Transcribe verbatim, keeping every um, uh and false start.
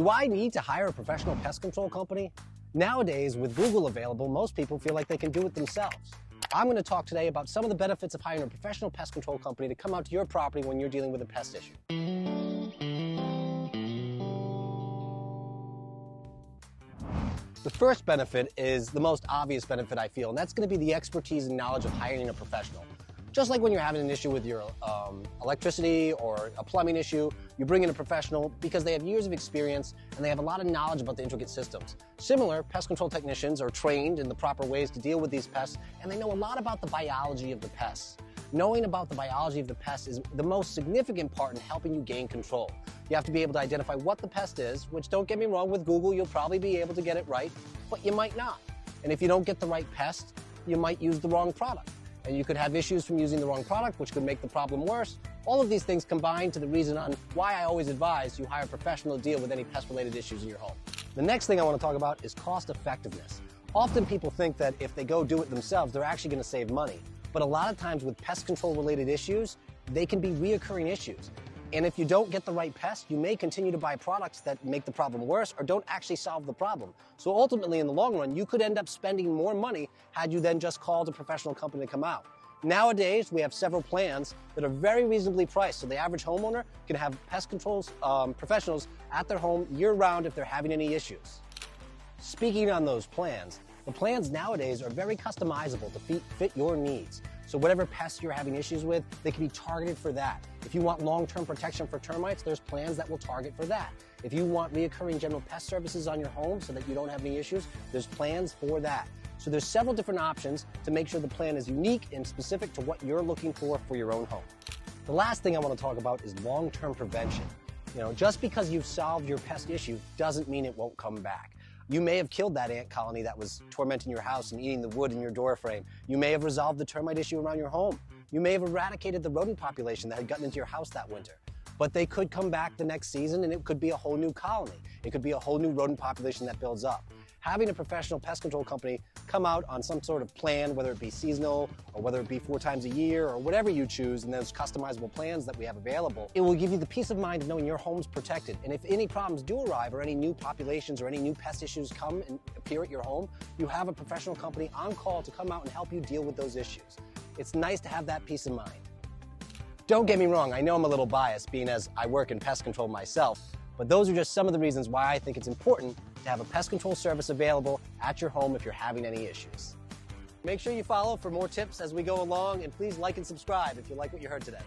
Do I need to hire a professional pest control company? Nowadays, with Google available, most people feel like they can do it themselves. I'm going to talk today about some of the benefits of hiring a professional pest control company to come out to your property when you're dealing with a pest issue. The first benefit is the most obvious benefit I feel, and that's going to be the expertise and knowledge of hiring a professional. Just like when you're having an issue with your um, electricity or a plumbing issue, you bring in a professional because they have years of experience and they have a lot of knowledge about the intricate systems. Similar, pest control technicians are trained in the proper ways to deal with these pests, and they know a lot about the biology of the pests. Knowing about the biology of the pest is the most significant part in helping you gain control. You have to be able to identify what the pest is, which, don't get me wrong, with Google you'll probably be able to get it right, but you might not. And if you don't get the right pest, you might use the wrong product. And you could have issues from using the wrong product, which could make the problem worse. All of these things combine to the reason on why I always advise you hire a professional to deal with any pest-related issues in your home. The next thing I want to talk about is cost effectiveness. Often people think that if they go do it themselves, they're actually going to save money. But a lot of times with pest control-related issues, they can be reoccurring issues. And if you don't get the right pest, you may continue to buy products that make the problem worse or don't actually solve the problem. So ultimately, in the long run, you could end up spending more money had you then just called a professional company to come out. Nowadays, we have several plans that are very reasonably priced, so the average homeowner can have pest control um, professionals at their home year-round if they're having any issues. Speaking on those plans, the plans nowadays are very customizable to fit your needs. So whatever pests you're having issues with, they can be targeted for that. If you want long-term protection for termites, there's plans that will target for that. If you want reoccurring general pest services on your home so that you don't have any issues, there's plans for that. So there's several different options to make sure the plan is unique and specific to what you're looking for for your own home. The last thing I want to talk about is long-term prevention. You know, just because you've solved your pest issue doesn't mean it won't come back. You may have killed that ant colony that was tormenting your house and eating the wood in your door frame. You may have resolved the termite issue around your home. You may have eradicated the rodent population that had gotten into your house that winter. But they could come back the next season and it could be a whole new colony. It could be a whole new rodent population that builds up. Having a professional pest control company come out on some sort of plan, whether it be seasonal or whether it be four times a year or whatever you choose and those customizable plans that we have available, it will give you the peace of mind of knowing your home's protected. And if any problems do arrive or any new populations or any new pest issues come and appear at your home, you have a professional company on call to come out and help you deal with those issues. It's nice to have that peace of mind. Don't get me wrong, I know I'm a little biased being as I work in pest control myself, but those are just some of the reasons why I think it's important to have a pest control service available at your home if you're having any issues. Make sure you follow for more tips as we go along, and please like and subscribe if you like what you heard today.